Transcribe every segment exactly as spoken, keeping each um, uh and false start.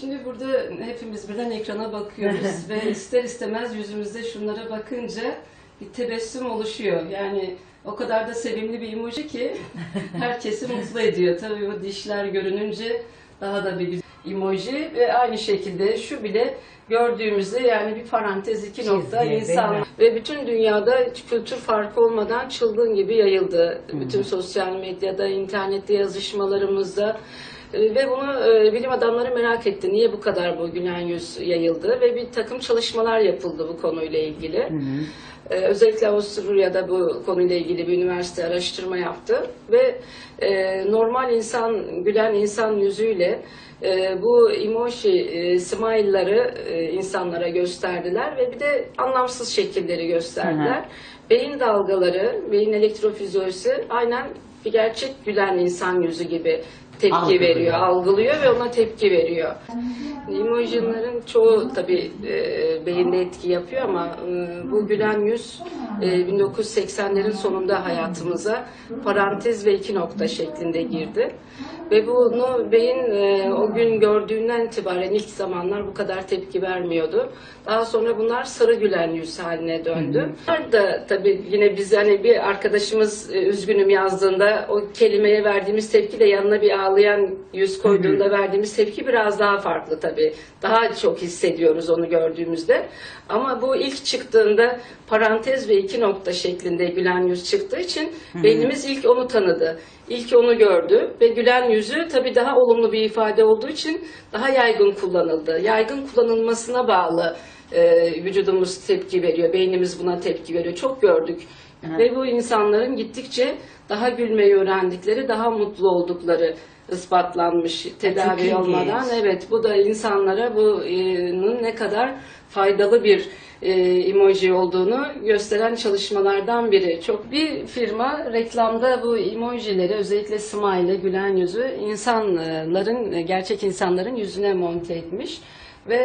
Şimdi burada hepimiz birden ekrana bakıyoruz ve ister istemez yüzümüzde şunlara bakınca bir tebessüm oluşuyor. Yani o kadar da sevimli bir emoji ki herkesi mutlu ediyor. Tabii bu dişler görününce daha da bir emoji ve aynı şekilde şu bile gördüğümüzde yani bir parantez iki nokta insan ve bütün dünyada kültür farkı olmadan çılgın gibi yayıldı. Hmm. Bütün sosyal medyada, internette, yazışmalarımızda. Ve bunu bilim adamları merak etti. Niye bu kadar bu Gülen Yüz yayıldı? Ve bir takım çalışmalar yapıldı bu konuyla ilgili. Hı hı. Özellikle Avusturya'da bu konuyla ilgili bir üniversite araştırma yaptı. Ve normal insan, gülen insan yüzüyle bu emoji, smile'ları insanlara gösterdiler. Ve bir de anlamsız şekilleri gösterdiler. Hı hı. Beyin dalgaları, beyin elektrofizyolojisi aynen bir gerçek gülen insan yüzü gibi tepki algılıyor. veriyor, algılıyor ve ona tepki veriyor. Emojilerin çoğu tabii e, beyinde etki yapıyor ama e, bu Gülen Yüz e, bin dokuz yüz seksenlerin sonunda hayatımıza parantez ve iki nokta şeklinde girdi. Ve bunu beyin e, o gün gördüğünden itibaren ilk zamanlar bu kadar tepki vermiyordu. Daha sonra bunlar sarı Gülen Yüz haline döndü. Bunlar da tabii yine biz hani bir arkadaşımız e, üzgünüm yazdığında o kelimeye verdiğimiz tepki de yanına bir ağlayan yüz koyduğunda Hı -hı. verdiğimiz tepki biraz daha farklı tabii. Daha çok hissediyoruz onu gördüğümüzde. Ama bu ilk çıktığında parantez ve iki nokta şeklinde Gülen Yüz çıktığı için Hı -hı. beynimiz ilk onu tanıdı. İlk onu gördü ve Gülen Yüzü tabii daha olumlu bir ifade olduğu için daha yaygın kullanıldı. Yaygın kullanılmasına bağlı e, vücudumuz tepki veriyor, beynimiz buna tepki veriyor. Çok gördük. Evet. Ve bu insanların gittikçe daha gülmeyi öğrendikleri, daha mutlu oldukları ispatlanmış tedavi olmadan. Evet, bu da insanlara bunun ne kadar faydalı bir emoji olduğunu gösteren çalışmalardan biri. Çok bir firma reklamda bu emojileri, özellikle smiley, gülen yüzü insanların, gerçek insanların yüzüne monte etmiş. Ve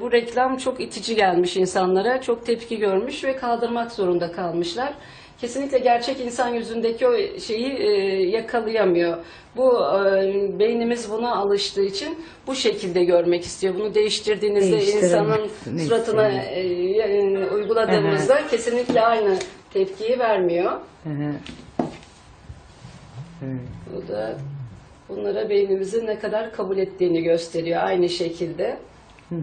bu reklam çok itici gelmiş insanlara, çok tepki görmüş ve kaldırmak zorunda kalmışlar. Kesinlikle gerçek insan yüzündeki o şeyi yakalayamıyor. Bu beynimiz buna alıştığı için bu şekilde görmek istiyor. Bunu değiştirdiğinizde, insanın suratına uyguladığımızda kesinlikle aynı tepkiyi vermiyor. Bu da bunlara beynimizin ne kadar kabul ettiğini gösteriyor aynı şekilde. Hı hı.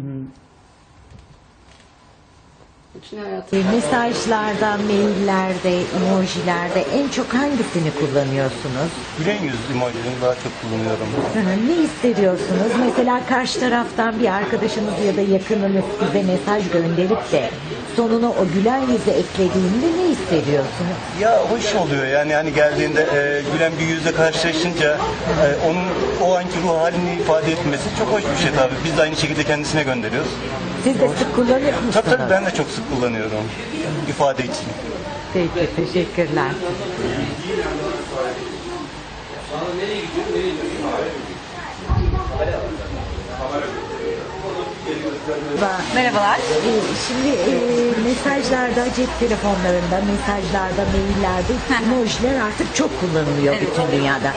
Mesajlarda, maillerde, emojilerde en çok hangisini kullanıyorsunuz? Gülen yüz emojilerini daha çok kullanıyorum. Hı hı. Ne hissediyorsunuz? Mesela karşı taraftan bir arkadaşınız ya da yakınınız size mesaj gönderip de sonuna o gülen yüzü eklediğinde ne hissediyorsunuz? Ya hoş oluyor yani, yani geldiğinde e, gülen bir yüzle karşılaşınca e, onun o anki ruh halini ifade etmesi çok hoş bir şey tabii. Biz de aynı şekilde kendisine gönderiyoruz. Siz de sık kullanıyor musunuz? Tabii tabii, ben de çok sık kullanıyorum ifade için. Peki, teşekkürler. Merhabalar. Ee, şimdi e, mesajlarda, cep telefonlarında, mesajlarda, maillerde emojiler artık çok kullanılıyor, evet, bütün dünyada.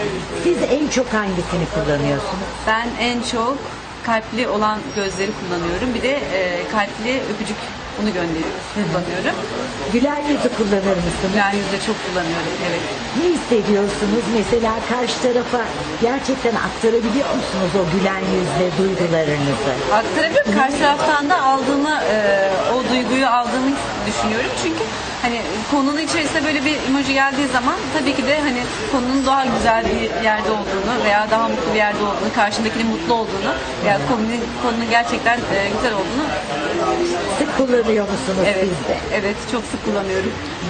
Siz en çok hangisini kullanıyorsunuz? Ben en çok kalpli olan gözleri kullanıyorum. Bir de e, kalpli öpücük, onu gönderiyorum, kullanıyorum. Gülen yüzü kullanır mısınız? Gülen yüzü de çok kullanıyorum, evet. Ne hissediyorsunuz? Mesela karşı tarafa gerçekten aktarabiliyor musunuz o gülen yüzle duygularınızı? Aktarabiliyorum. Karşı taraftan da aldığımı, e, o duyguyu aldığımı düşünüyorum. Çünkü hani konunun içerisinde böyle bir emoji geldiği zaman tabii ki de hani konunun daha güzel bir yerde olduğunu veya daha mutlu bir yerde olduğunu, karşındakinin mutlu olduğunu veya konunun, konunun gerçekten e, güzel olduğunu. Sık kullanıyor musunuz? Evet, siz de? Evet, çok sık kullanıyorum.